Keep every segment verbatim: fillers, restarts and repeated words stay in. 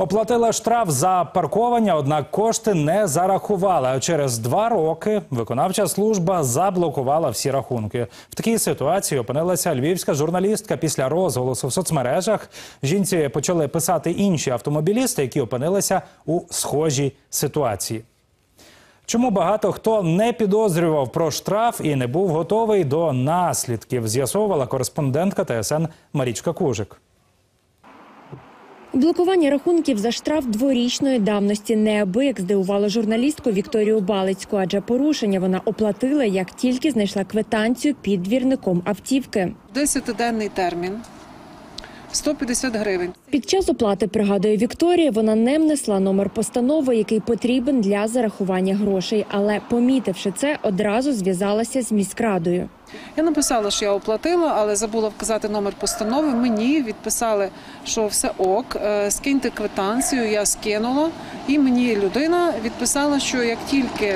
Оплатила штраф за паркування, однак кошти не зарахували. А через два роки виконавча служба заблокувала всі рахунки. В такій ситуації опинилася львівська журналістка після розголосу в соцмережах. Жінці почали писати інші автомобілісти, які опинилися у схожій ситуації. Чому багато хто не підозрював про штраф і не був готовий до наслідків, з'ясовувала кореспондентка Т С Н Марічка Кужик. Блокування рахунків за штраф дворічної давності неабияк здивувало журналістку Вікторію Балицьку, адже порушення вона оплатила, як тільки знайшла квитанцію під двірником автівки. Десятиденний термін. сто п'ятдесят гривень. Під час оплати, пригадує Вікторія, вона не внесла номер постанови, який потрібен для зарахування грошей. Але, помітивши це, одразу зв'язалася з міськрадою. Я написала, що я оплатила, але забула вказати номер постанови. Мені відписали, що все ок, скиньте квитанцію, я скинула. І мені людина відписала, що як тільки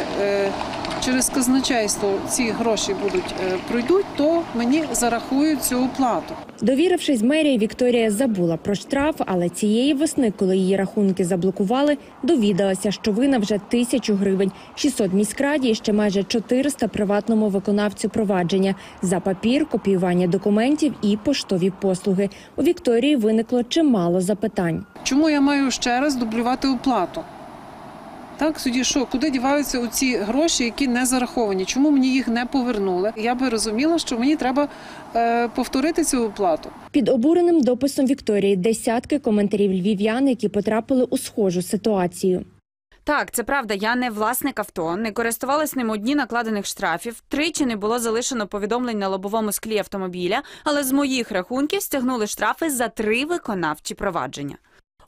через казначейство ці гроші будуть, пройдуть, то мені зарахують цю оплату. Довірившись мерії, Вікторія забула про штраф, але цієї весни, коли її рахунки заблокували, довідалася, що вина вже тисячу гривень, шістсот міськраді і ще майже чотириста приватному виконавцю провадження за папір, копіювання документів і поштові послуги. У Вікторії виникло чимало запитань. Чому я маю ще раз дублювати оплату? Так, судді, що, куди діваються оці гроші, які не зараховані? Чому мені їх не повернули? Я би розуміла, що мені треба е, повторити цю оплату. Під обуреним дописом Вікторії десятки коментарів львів'ян, які потрапили у схожу ситуацію. Так, це правда, я не власник авто, не користувалась ним у дні накладених штрафів, тричі не було залишено повідомлень на лобовому склі автомобіля, але з моїх рахунків стягнули штрафи за три виконавчі провадження.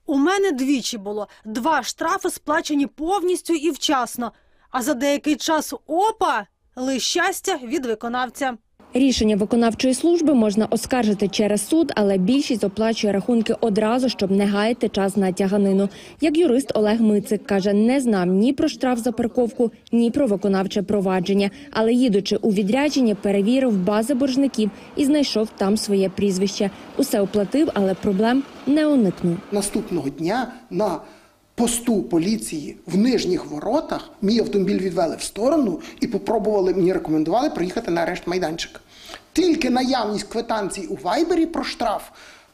У мене двічі було. Два штрафи сплачені повністю і вчасно. А за деякий час опа, ли щастя від виконавця. Рішення виконавчої служби можна оскаржити через суд, але більшість оплачує рахунки одразу, щоб не гаяти час на тяганину. Як юрист Олег Мицик каже, не знав ні про штраф за парковку, ні про виконавче провадження. Але їдучи у відрядження, перевірив бази боржників і знайшов там своє прізвище. Усе оплатив, але проблем не уникнув. Наступного дня на посту поліції в нижніх воротах мій автомобіль відвели в сторону і попробували, мені рекомендували приїхати на арешт майданчик. Тільки наявність квитанцій у Вайбері про штраф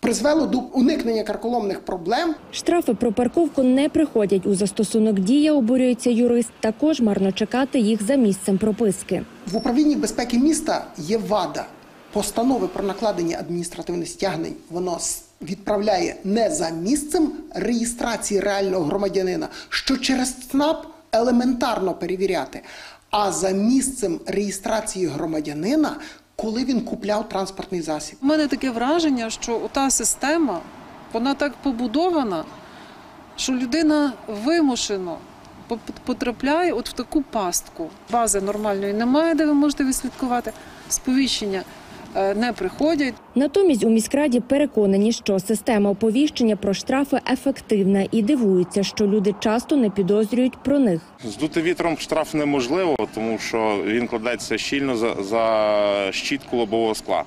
призвело до уникнення карколомних проблем. Штрафи про парковку не приходять у застосунок «Дія», обурюється юрист. Також марно чекати їх за місцем прописки. В управлінні безпеки міста є вада. Постанови про накладення адміністративних стягнень воно відправляє не за місцем реєстрації реального громадянина, що через СНАП елементарно перевіряти, а за місцем реєстрації громадянина, коли він купляв транспортний засіб. У мене таке враження, що та система, вона так побудована, що людина вимушено потрапляє от в таку пастку. Бази нормальної немає, де ви можете відслідкувати сповіщення. Не приходять. Натомість у міськраді переконані, що система оповіщення про штрафи ефективна і дивуються, що люди часто не підозрюють про них. Здути вітром штраф неможливо, тому що він кладеться щільно за, за щітку лобового скла.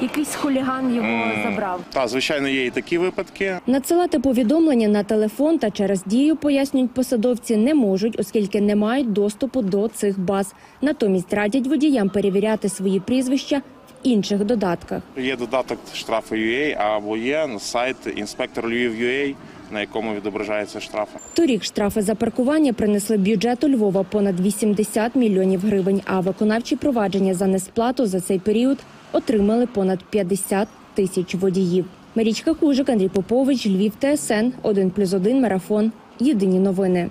Якийсь хуліган його mm, забрав. Та, звичайно, є і такі випадки. Надсилати повідомлення на телефон та через дію, пояснюють посадовці, не можуть, оскільки не мають доступу до цих баз. Натомість радять водіям перевіряти свої прізвища інших додатках. Є додаток штрафи ю а або є сайт інспектор Львів ю а, на якому відображаються штрафи. Торік штрафи за паркування принесли бюджету Львова понад вісімдесят мільйонів гривень, а виконавчі провадження за несплату за цей період отримали понад п'ятдесят тисяч водіїв. Марічка Кужик, Андрій Попович, Львів, Т С Н, один плюс один, марафон, єдині новини.